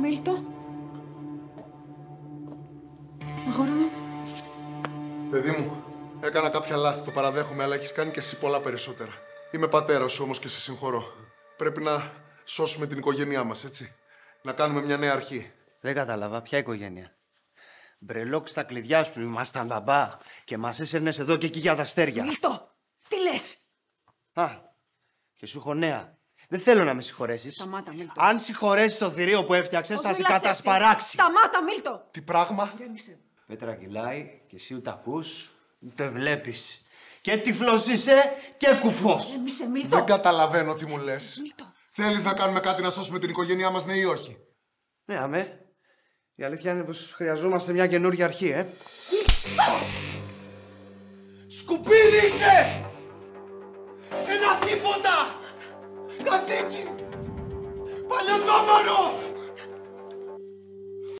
Μίλτο. Αγόρι μου. Παιδί μου, έκανα κάποια λάθη, το παραδέχομαι, αλλά έχεις κάνει και εσύ πολλά περισσότερα. Είμαι πατέρας σου όμως και σε συγχωρώ. Πρέπει να σώσουμε την οικογένειά μας, έτσι. Να κάνουμε μια νέα αρχή. Δεν κατάλαβα, ποια οικογένεια. Μπρελόκ στα κλειδιά σου, ήμασταν μπαμπά και μας έσαιρνες εδώ και εκεί για δαστέρια. Μίλτο, τι λες. Α, και σου έχω νέα. Δεν θέλω να με συγχωρέσεις. Σταμάτα, Μίλτο. Αν συγχωρέσεις το θηρίο που έφτιαξες, θα σε κατασπαράξει. Σταμάτα, Μίλτο. Τι πράγμα. Πέτρα κυλάει και εσύ ούτε ακούς, ούτε βλέπεις. Και τυφλός είσαι και κουφός. Δεν καταλαβαίνω τι μου λες. Θέλεις να κάνουμε κάτι να σώσουμε την οικογένειά μας, ναι ή όχι. Ναι, αμέ. Η αλήθεια είναι πως χρειαζόμαστε μια καινούργια αρχή, Σκουπίδι είσαι! Ένα τίποτα! Καθήκη! Παλιωτόμαρο!